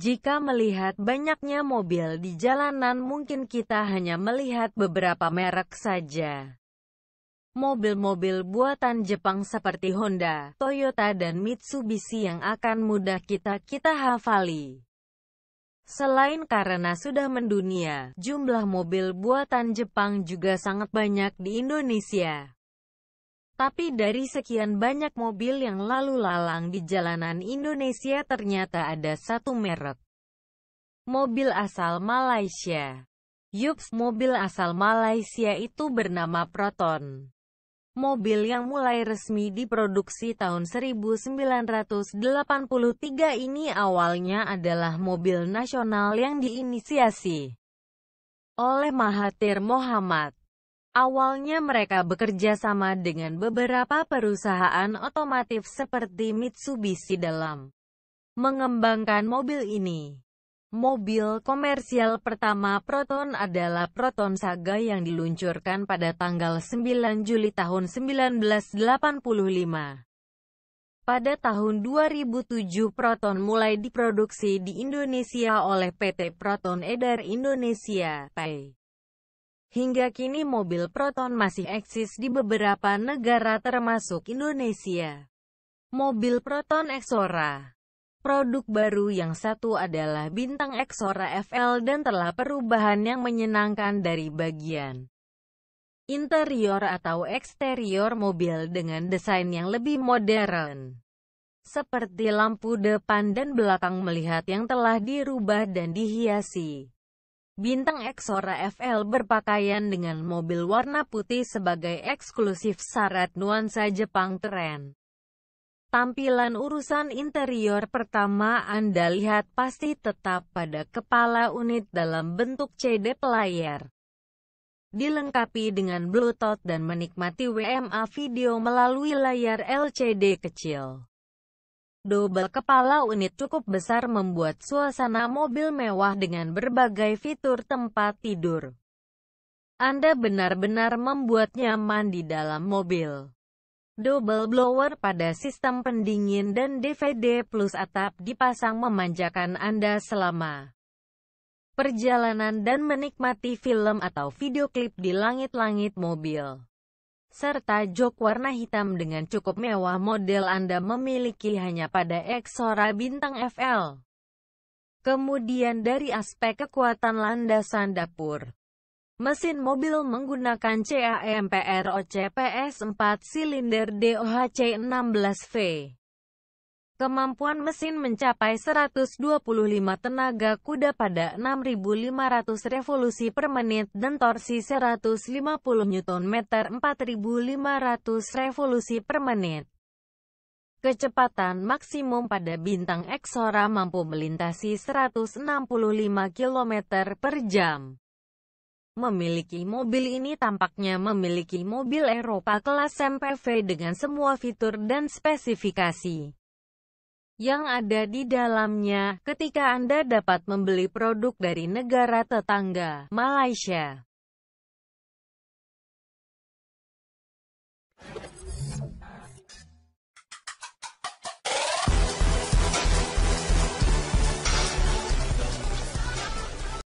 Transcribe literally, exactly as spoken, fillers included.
Jika melihat banyaknya mobil di jalanan, mungkin kita hanya melihat beberapa merek saja. Mobil-mobil buatan Jepang seperti Honda, Toyota dan Mitsubishi yang akan mudah kita-kita hafali. Selain karena sudah mendunia, jumlah mobil buatan Jepang juga sangat banyak di Indonesia. Tapi dari sekian banyak mobil yang lalu lalang di jalanan Indonesia, ternyata ada satu merek mobil asal Malaysia. Yups, mobil asal Malaysia itu bernama Proton. Mobil yang mulai resmi diproduksi tahun seribu sembilan ratus delapan puluh tiga ini awalnya adalah mobil nasional yang diinisiasi oleh Mahathir Mohamad. Awalnya mereka bekerja sama dengan beberapa perusahaan otomotif seperti Mitsubishi dalam mengembangkan mobil ini. Mobil komersial pertama Proton adalah Proton Saga yang diluncurkan pada tanggal sembilan Juli tahun seribu sembilan ratus delapan puluh lima. Pada tahun dua ribu tujuh Proton mulai diproduksi di Indonesia oleh P T Proton Edar Indonesia (P E I). Hingga kini mobil Proton masih eksis di beberapa negara termasuk Indonesia. Mobil Proton Exora. Produk baru yang satu adalah bintang Exora F L dan telah perubahan yang menyenangkan dari bagian interior atau eksterior mobil dengan desain yang lebih modern. Seperti lampu depan dan belakang melihat yang telah dirubah dan dihiasi. Bintang Exora F L berpakaian dengan mobil warna putih sebagai eksklusif syarat nuansa Jepang tren. Tampilan urusan interior pertama Anda lihat pasti tetap pada kepala unit dalam bentuk C D player. Dilengkapi dengan Bluetooth dan menikmati W M A video melalui layar L C D kecil. Double kepala unit cukup besar membuat suasana mobil mewah dengan berbagai fitur tempat tidur. Anda benar-benar membuat nyaman di dalam mobil. Double blower pada sistem pendingin dan D V D plus atap dipasang memanjakan Anda selama perjalanan dan menikmati film atau video klip di langit-langit mobil. Serta jok warna hitam dengan cukup mewah model Anda memiliki hanya pada Exora bintang F L. Kemudian dari aspek kekuatan landasan dapur. Mesin mobil menggunakan CAMPRO C P S empat silinder D O H C enam belas V. Kemampuan mesin mencapai seratus dua puluh lima tenaga kuda pada enam ribu lima ratus revolusi per menit dan torsi seratus lima puluh Newton meter empat ribu lima ratus revolusi per menit. Kecepatan maksimum pada bintang Exora mampu melintasi seratus enam puluh lima kilometer per jam. Memiliki mobil ini tampaknya memiliki mobil Eropa kelas M P V dengan semua fitur dan spesifikasi yang ada di dalamnya. Ketika Anda dapat membeli produk dari negara tetangga, Malaysia.